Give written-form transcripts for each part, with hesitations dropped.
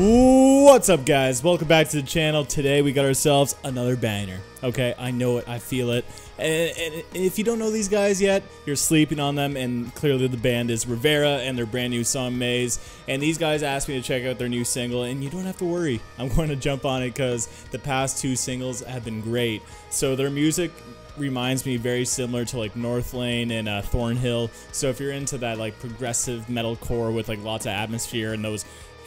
What's up, guys? Welcome back to the channel. Today we got ourselves another banger. Okay, I know it, I feel it. And if you don't know these guys yet, you're sleeping on them, and clearly the band is Rivera and their brand new song Maze. And these guys asked me to check out their new single, and you don't have to worry, I'm going to jump on it because the past two singles have been great. So their music reminds me very similar to like Northlane and Thornhill. So if you're into that like progressive metalcore with like lots of atmosphere and those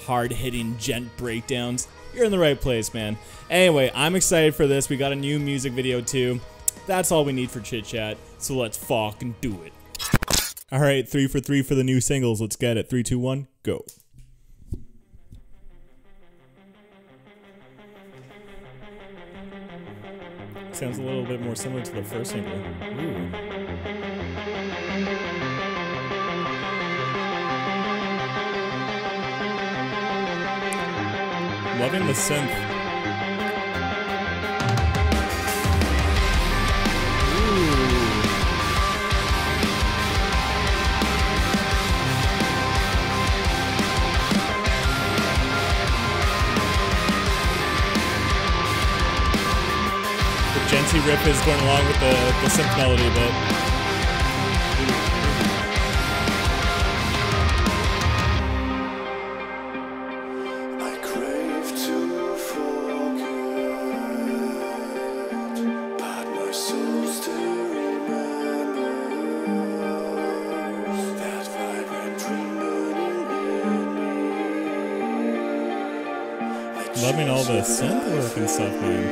hard-hitting gent breakdowns, you're in the right place, man. Anyway, I'm excited for this. We got a new music video too. That's all we need for chit chat, so let's fucking do it. All right, 3 for 3 for the new singles. Let's get it. 3, 2, 1, go. Sounds a little bit more similar to the first single. Ooh. Loving the synth. The genty riff is going along with the synth melody a bit. Loving all the synth work and stuff, man.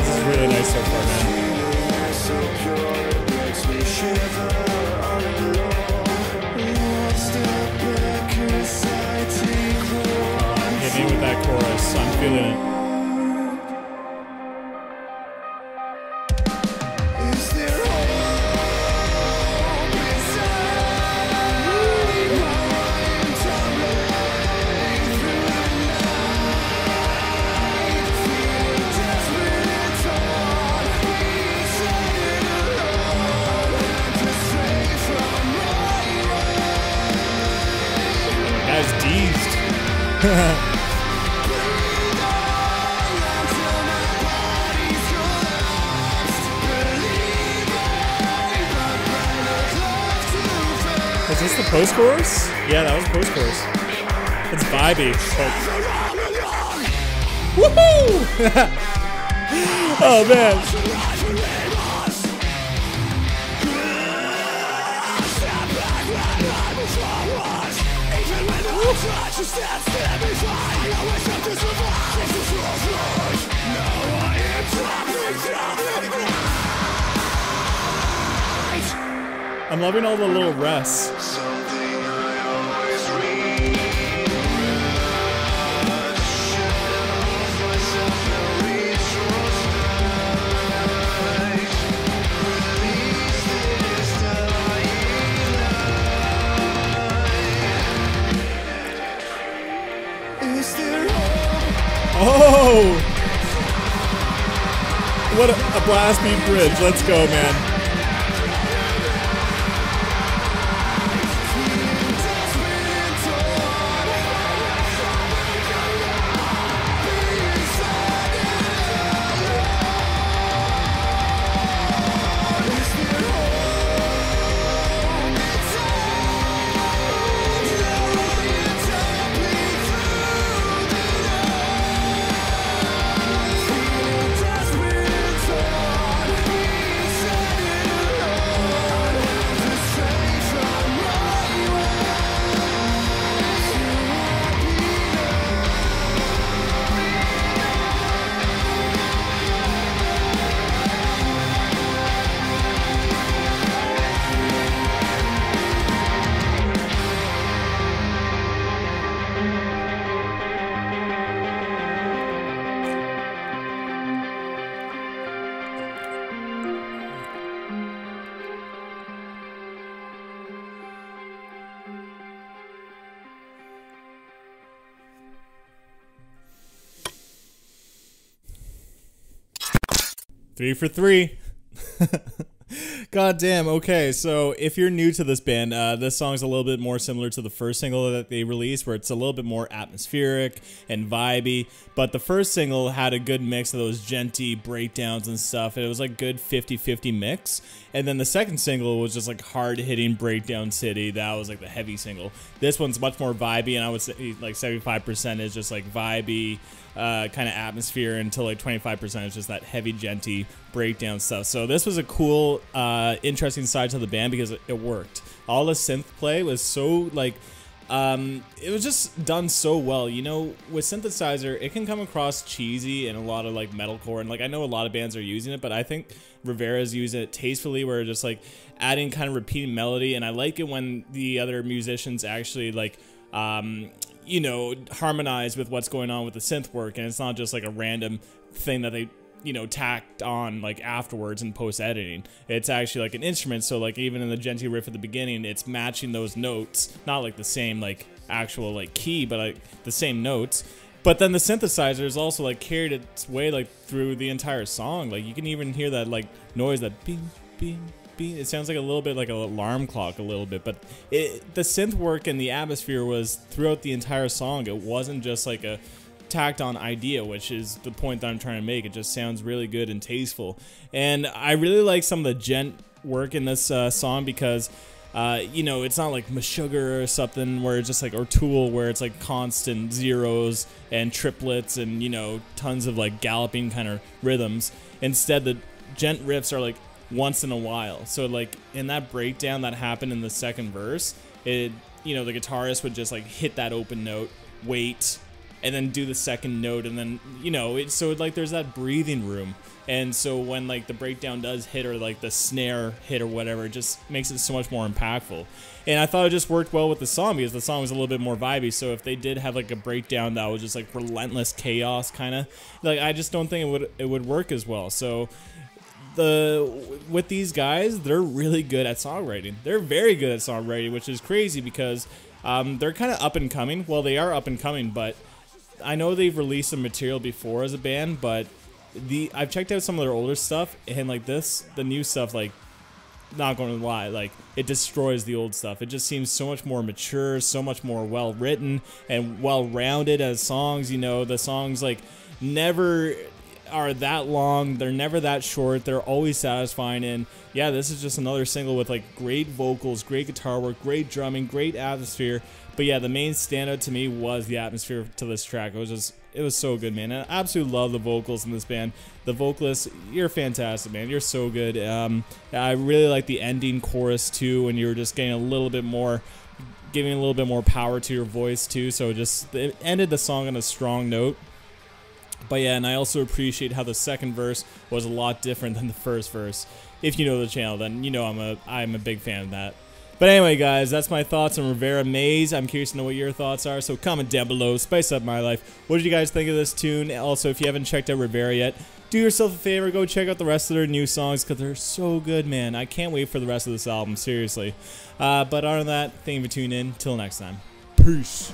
This is really nice so far, man. Hit me with that chorus, I'm feeling it. Is this the post-chorus? Yeah, that was post-chorus. It's vibey. Woohoo! Oh man. I'm loving all the little rests. Oh! What a blast beat bridge. Let's go, man. 3 for 3. God damn. Okay, so if you're new to this band, this song's a little bit more similar to the first single that they released, where it's a little bit more atmospheric and vibey, but the first single had a good mix of those genty breakdowns and stuff, and it was like good 50-50 mix. And then the second single was just like hard-hitting breakdown city. That was like the heavy single. This one's much more vibey, and I would say like 75% is just like vibey kind of atmosphere, until like 25% is just that heavy genty breakdown stuff. So this was a cool interesting side to the band because it worked. All the synth play was so like it was just done so well. You know, with synthesizer, it can come across cheesy and a lot of like metalcore, and like I know a lot of bands are using it, but I think Rivera's using it tastefully, where just like adding kind of repeating melody. And I like it when the other musicians actually like you know, harmonize with what's going on with the synth work, and it's not just like a random thing that they, you know, tacked on like afterwards in post editing. It's actually like an instrument, so like even in the genty riff at the beginning, it's matching those notes, not like the same like actual like key, but like the same notes. But then the synthesizer is also like carried its way like through the entire song. Like you can even hear that like noise, that bing bing. It sounds like a little bit like an alarm clock a little bit, but the synth work and the atmosphere was throughout the entire song. It wasn't just like a tacked on idea, which is the point that I'm trying to make. It just sounds really good and tasteful. And I really like some of the gent work in this song because you know, it's not like Meshuggah or something where it's just like, or Tool, where it's like constant zeros and triplets and, you know, tons of like galloping kind of rhythms. Instead, the gent riffs are like once in a while. So like in that breakdown that happened in the second verse, it, you know, the guitarist would just like hit that open note, wait, and then do the second note, and then, you know, it, so like there's that breathing room. And so when like the breakdown does hit, or like the snare hit or whatever, it just makes it so much more impactful. And I thought it just worked well with the song because the song was a little bit more vibey. So if they did have like a breakdown that was just like relentless chaos kind of, like I just don't think it would work as well. So with these guys, they're really good at songwriting. They're very good at songwriting, which is crazy because they're kind of up and coming. Well, they are up and coming, but I know they've released some material before as a band, but I've checked out some of their older stuff, and like the new stuff, like, not going to lie, like it destroys the old stuff. It just seems so much more mature, so much more well written and well rounded as songs. You know, the songs like never are that long, they're never that short, they're always satisfying. And yeah, this is just another single with like great vocals, great guitar work, great drumming, great atmosphere. But yeah, the main standout to me was the atmosphere to this track. It was so good, man. And I absolutely love the vocals in this band. The vocalist, you're fantastic, man. You're so good. I really like the ending chorus too, when you were just getting a little bit more, giving a little bit more power to your voice too. So just it ended the song on a strong note. But yeah, and I also appreciate how the second verse was a lot different than the first verse. If you know the channel, then you know I'm a big fan of that. But anyway, guys, that's my thoughts on Rivera Maze. I'm curious to know what your thoughts are, so comment down below, spice up my life. What did you guys think of this tune? Also, if you haven't checked out Rivera yet, do yourself a favor, go check out the rest of their new songs, because they're so good, man. I can't wait for the rest of this album, seriously. But other than that, thank you for tuning in. Till next time. Peace.